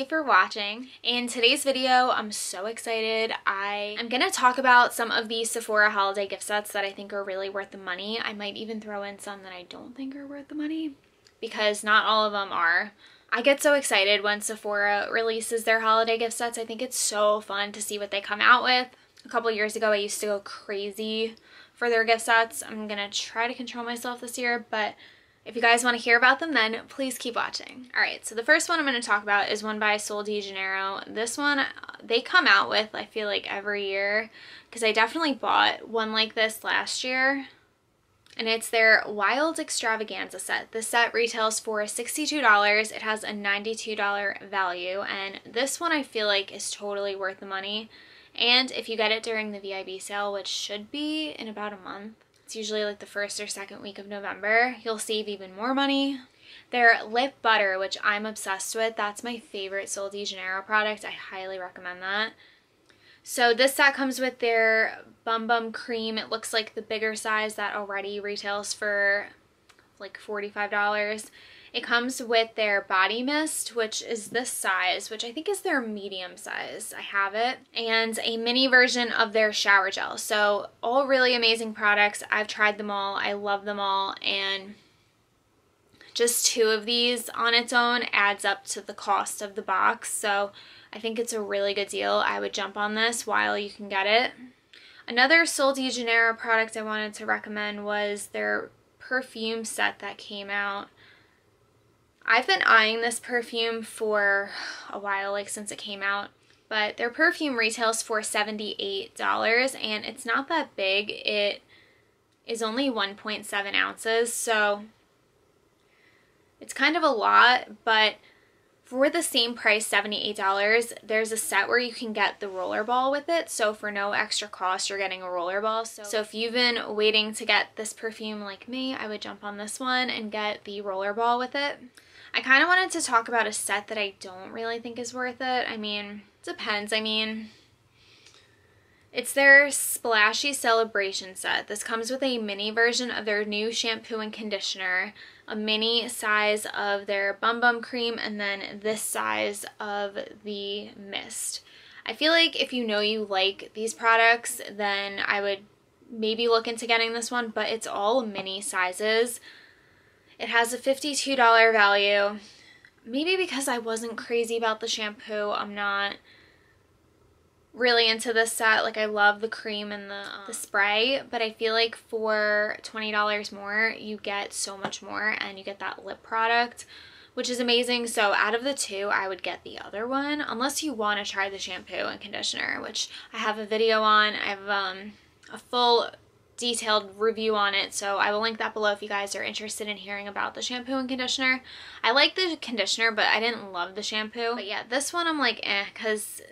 you for watching. In today's video, I'm so excited. I am gonna talk about some of the Sephora holiday gift sets that I think are really worth the money. I might even throw in some that I don't think are worth the money, because not all of them are. I get so excited when Sephora releases their holiday gift sets. I think it's so fun to see what they come out with. A couple years ago, I used to go crazy for their gift sets. I'm gonna try to control myself this year, but if you guys want to hear about them, then please keep watching. All right, so the first one I'm going to talk about is one by Sol de Janeiro. This one they come out with, I feel like, every year, because I definitely bought one like this last year. And it's their Wild Extravaganza set. This set retails for $62. It has a $92 value, and this one I feel like is totally worth the money. And if you get it during the VIB sale, which should be in about a month, it's usually like the first or second week of November, you'll save even more money. Their lip butter, which I'm obsessed with, that's my favorite Sol de Janeiro product. I highly recommend that. So this set comes with their Bum Bum cream. It looks like the bigger size that already retails for like $45. It comes with their body mist, which is this size, which I think is their medium size. I have it. And a mini version of their shower gel. So all really amazing products. I've tried them all. I love them all. And just two of these on its own adds up to the cost of the box. So I think it's a really good deal. I would jump on this while you can get it. Another Sol de Janeiro product I wanted to recommend was their perfume set that came out. I've been eyeing this perfume for a while, like since it came out, but their perfume retails for $78, and it's not that big. It is only 1.7 ounces, so it's kind of a lot, but for the same price, $78, there's a set where you can get the roller ball with it, so for no extra cost, you're getting a roller ball. So if you've been waiting to get this perfume like me, I would jump on this one and get the roller ball with it. I kind of wanted to talk about a set that I don't really think is worth it. I mean, depends. I mean, it's their Splashy Celebration set. This comes with a mini version of their new shampoo and conditioner, a mini size of their Bum Bum cream, and then this size of the mist. I feel like if you know you like these products, then I would maybe look into getting this one, but it's all mini sizes. It has a $52 value. Maybe because I wasn't crazy about the shampoo, I'm not really into this set. Like, I love the cream and the spray, but I feel like for $20 more, you get so much more, and you get that lip product, which is amazing. So out of the two, I would get the other one, unless you want to try the shampoo and conditioner, which I have a video on. I have a full detailed review on it, so I will link that below if you guys are interested in hearing about the shampoo and conditioner. I like the conditioner, but I didn't love the shampoo. But yeah, this one I'm like, eh, because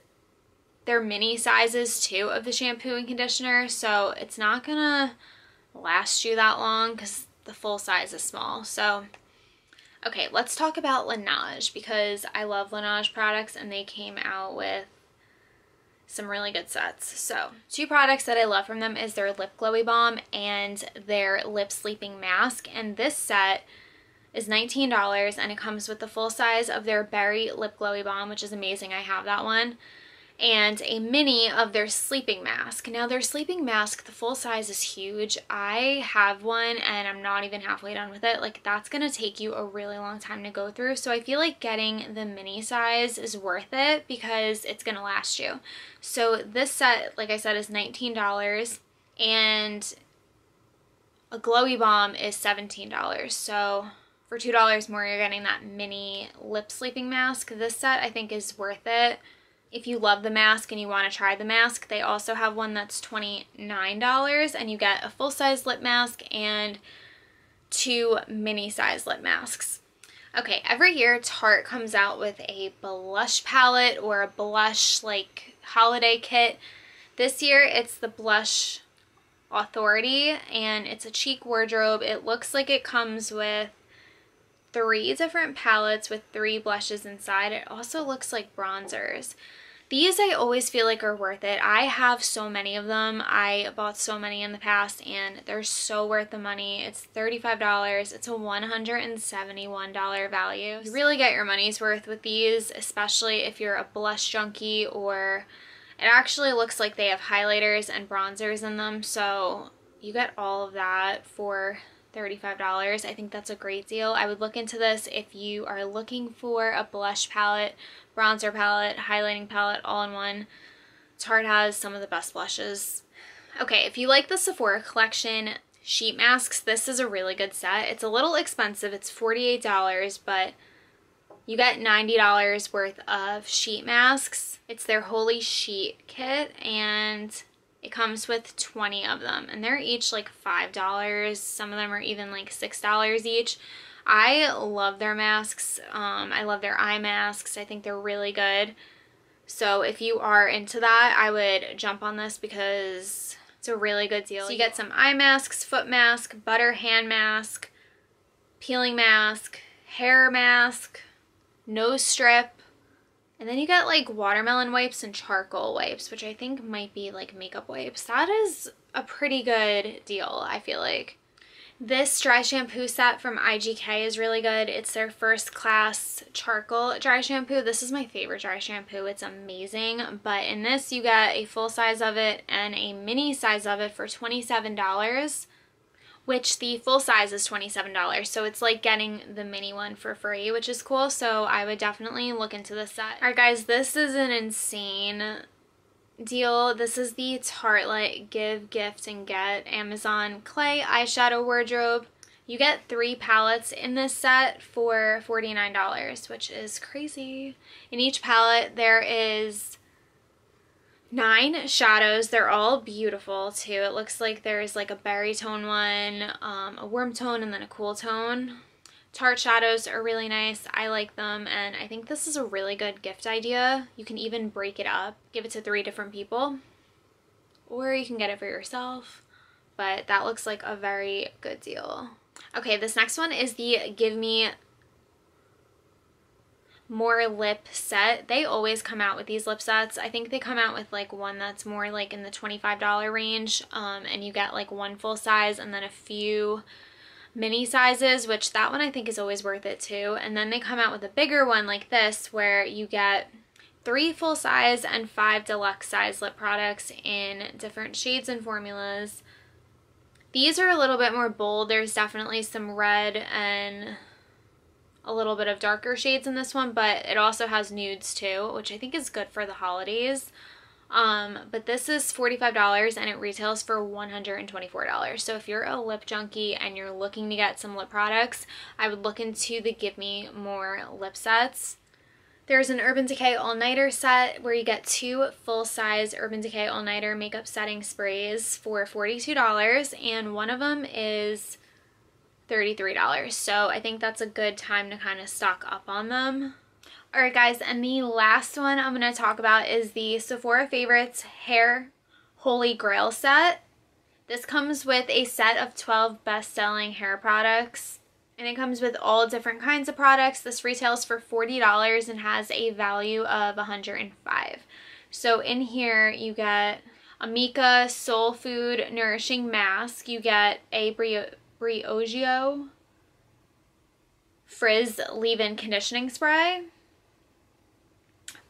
they're mini sizes too of the shampoo and conditioner, so it's not gonna last you that long because the full size is small. So okay, let's talk about Laneige, because I love Laneige products and they came out with some really good sets. So two products that I love from them is their Lip Glowy Balm and their Lip Sleeping Mask, and this set is $19, and it comes with the full size of their Berry Lip Glowy Balm, which is amazing. I have that one, and a mini of their sleeping mask. Now their sleeping mask, the full size is huge. I have one and I'm not even halfway done with it. Like, that's gonna take you a really long time to go through. So I feel like getting the mini size is worth it because it's gonna last you. So this set, like I said, is $19, and a glowy balm is $17. So for $2 more, you're getting that mini lip sleeping mask. This set I think is worth it. If you love the mask and you want to try the mask, they also have one that's $29, and you get a full-size lip mask and two mini-size lip masks. Okay, every year Tarte comes out with a blush palette or a blush, like, holiday kit. This year it's the Blush Authority, and it's a cheek wardrobe. It looks like it comes with three different palettes with three blushes inside. It also looks like bronzers. These I always feel like are worth it. I have so many of them. I bought so many in the past and they're so worth the money. It's $35. It's a $171 value. You really get your money's worth with these, especially if you're a blush junkie, or it actually looks like they have highlighters and bronzers in them, so you get all of that for $35. I think that's a great deal. I would look into this if you are looking for a blush palette, bronzer palette, highlighting palette, all in one. Tarte has some of the best blushes. Okay, if you like the Sephora collection sheet masks, this is a really good set. It's a little expensive. It's $48, but you get $90 worth of sheet masks. It's their Holy Sheet kit, and it comes with 20 of them, and they're each like $5. Some of them are even like $6 each. I love their masks. I love their eye masks. I think they're really good. So if you are into that, I would jump on this because it's a really good deal. So you get some eye masks, foot mask, butter hand mask, peeling mask, hair mask, nose strip. And then you get like watermelon wipes and charcoal wipes, which I think might be like makeup wipes. That is a pretty good deal, I feel like. This dry shampoo set from IGK is really good. It's their first class charcoal dry shampoo. This is my favorite dry shampoo. It's amazing. But in this, you get a full size of it and a mini size of it for $27, which the full size is $27, so it's like getting the mini one for free, which is cool. So I would definitely look into this set. All right, guys, this is an insane deal. This is the Tarte Give, Gift, and Get Amazon Clay Eyeshadow Wardrobe. You get 3 palettes in this set for $49, which is crazy. In each palette, there is 9 shadows. They're all beautiful too. It looks like there's like a berry tone one, a warm tone, and then a cool tone. Tarte shadows are really nice. I like them, and I think this is a really good gift idea. You can even break it up, give it to 3 different people, or you can get it for yourself, but that looks like a very good deal. Okay, this next one is the Give Me More lip set. They always come out with these lip sets. I think they come out with like one that's more like in the $25 range, and you get like one full size and then a few mini sizes, which that one I think is always worth it too. And then they come out with a bigger one like this, where you get 3 full size and 5 deluxe size lip products in different shades and formulas. These are a little bit more bold. There's definitely some red and a little bit of darker shades in this one, but it also has nudes too, which I think is good for the holidays. But this is $45 and it retails for $124. So if you're a lip junkie and you're looking to get some lip products, I would look into the Give Me More lip sets. There's an Urban Decay All-Nighter set where you get 2 full-size Urban Decay All-Nighter makeup setting sprays for $42, and one of them is $33. So I think that's a good time to kind of stock up on them. All right, guys, and the last one I'm going to talk about is the Sephora Favorites Hair Holy Grail set. This comes with a set of 12 best-selling hair products, and it comes with all different kinds of products. This retails for $40 and has a value of $105. So in here you get Amika Soul Food Nourishing Mask. You get a Briogeo Frizz Leave-In Conditioning Spray,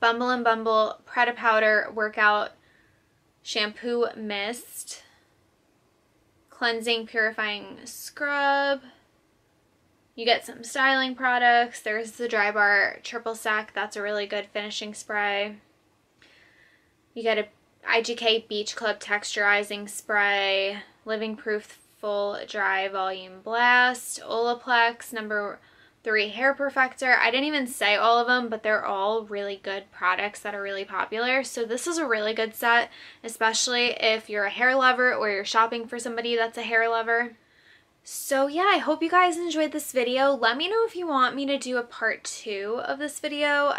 Bumble and Bumble Prep Powder Workout Shampoo Mist, Cleansing Purifying Scrub. You get some styling products. There's the Dry Bar Triple Sec. That's a really good finishing spray. You get a IGK Beach Club Texturizing Spray, Living Proof Full Dry Volume Blast, Olaplex No. 3 Hair Perfector. I didn't even say all of them, but they're all really good products that are really popular. So this is a really good set, especially if you're a hair lover or you're shopping for somebody that's a hair lover. So yeah, I hope you guys enjoyed this video. Let me know if you want me to do a part 2 of this video.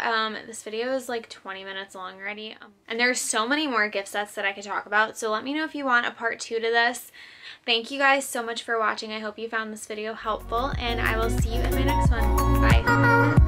This video is like 20 minutes long already, and there's so many more gift sets that I could talk about. So let me know if you want a part 2 to this. Thank you guys so much for watching. I hope you found this video helpful, and I will see you in my next one. Bye.